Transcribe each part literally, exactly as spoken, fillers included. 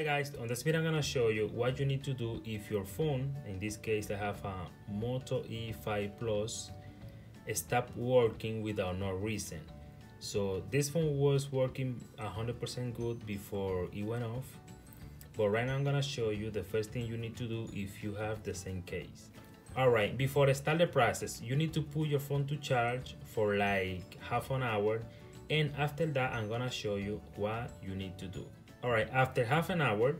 Hi guys, on this video I'm gonna show you what you need to do if your phone, in this case I have a Moto E five Plus, stopped working without no reason. So this phone was working one hundred percent good before it went off, but right now I'm gonna show you the first thing you need to do if you have the same case. Alright, before I start the process, you need to put your phone to charge for like half an hour, and after that I'm gonna show you what you need to do. Alright, after half an hour,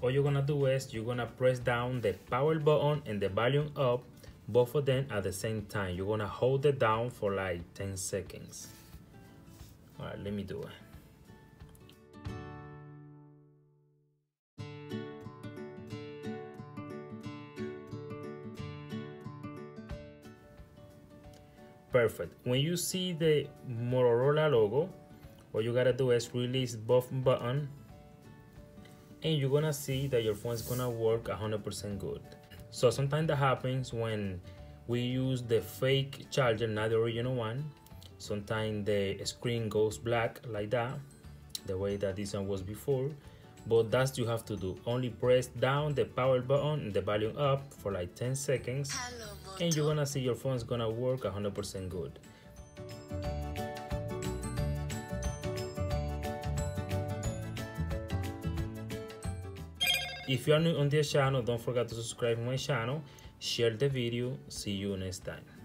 all you're gonna do is you're gonna press down the power button and the volume up, both of them at the same time. You're gonna hold it down for like ten seconds. Alright, let me do it. Perfect. When you see the Motorola logo, all you gotta do is release both buttons, and you're gonna see that your phone is gonna work one hundred percent good. So sometimes that happens when we use the fake charger, not the original one. Sometimes the screen goes black like that, the way that this one was before, but that's what you have to do. Only press down the power button and the volume up for like ten seconds. Hello, and you're gonna see your phone is gonna work one hundred percent good. If you are new on this channel, don't forget to subscribe to my channel, share the video, see you next time.